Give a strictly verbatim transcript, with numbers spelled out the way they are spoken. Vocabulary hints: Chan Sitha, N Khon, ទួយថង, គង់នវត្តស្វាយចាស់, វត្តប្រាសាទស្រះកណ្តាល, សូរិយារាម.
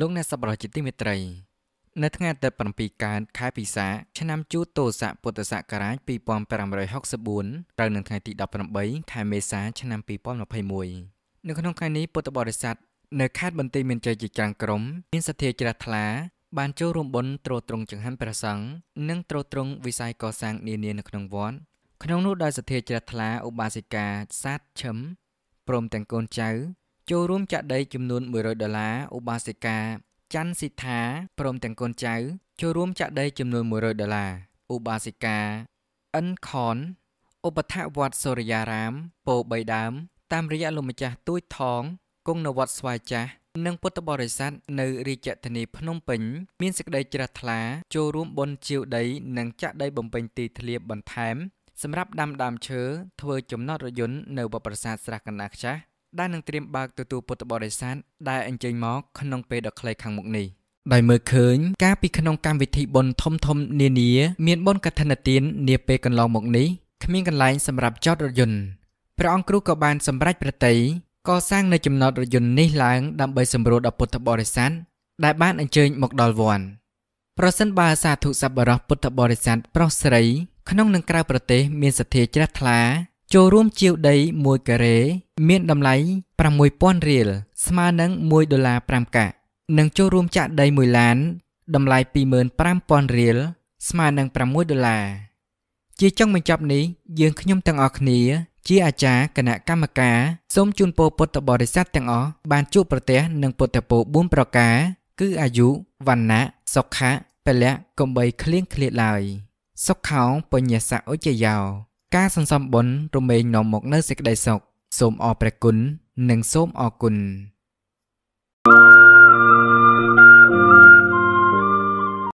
លោកអ្នកសប្បុរសជាទីមេត្រី ចូលរួមចាក់ដីចំនួន one hundredដុល្លារ ឧបាសិកា Chan Sitha ព្រមទាំងកូនចៅ ចូលរួមចាក់ដីចំនួន one hundredដុល្លារ ឧបាសិកា N Khon ឧបថវត្ត សូរិយារាម ពោបីដើម តាមរយៈលោកម្ចាស់ទួយថង គង់នវត្តស្វាយចាស់ និងពុទ្ធបរិស័ទនៅរាជធានីភ្នំពេញ មានសេចក្តីជ្រះថ្លា ចូលរួមបុណ្យជាវដី និងចាក់ដីបំពេញទីធ្លាបន្ថែម សម្រាប់ដាំដើមឈើ ធ្វើចំណតរយន្តនៅវត្តប្រាសាទស្រះកណ្ដាលខ្ចាស់ ដែលនឹងត្រៀមបើកទទួលពុទ្ធបរិស័ទដែលអញ្ជើញមកក្នុងពេលដ៏ខ្លីខាងមុខនេះ ចូលរួមជាវដីមួយការ៉េ មានតម្លៃ five thousand រៀល ស្មើនឹង one dollar fiveកាក់ និង ចូលរួមចាក់ដី oneឡាន តម្លៃ twenty-five thousand រៀល ស្មើនឹង six dollar ជាចុងបញ្ចប់នេះ យើងខ្ញុំទាំងអស់គ្នា ជាអាចារ្យគណៈកម្មការ សូមជូនពរពុទ្ធបរិស័ទទាំងអស់ បានជួបប្រទះ នឹងពុទ្ធពរ fourប្រការ គឺ អាយុ វណ្ណៈ សុខៈ ពលៈ កុំបី ឃ្លៀងឃ្លាតឡើយ សុខោ បញ្ញសៈ ឧច្ចយោ ការសន្សំបុណ្យរមែងនាំមកនូវសេចក្តីសុខសូមអរព្រះគុណនិងសូមអរគុណ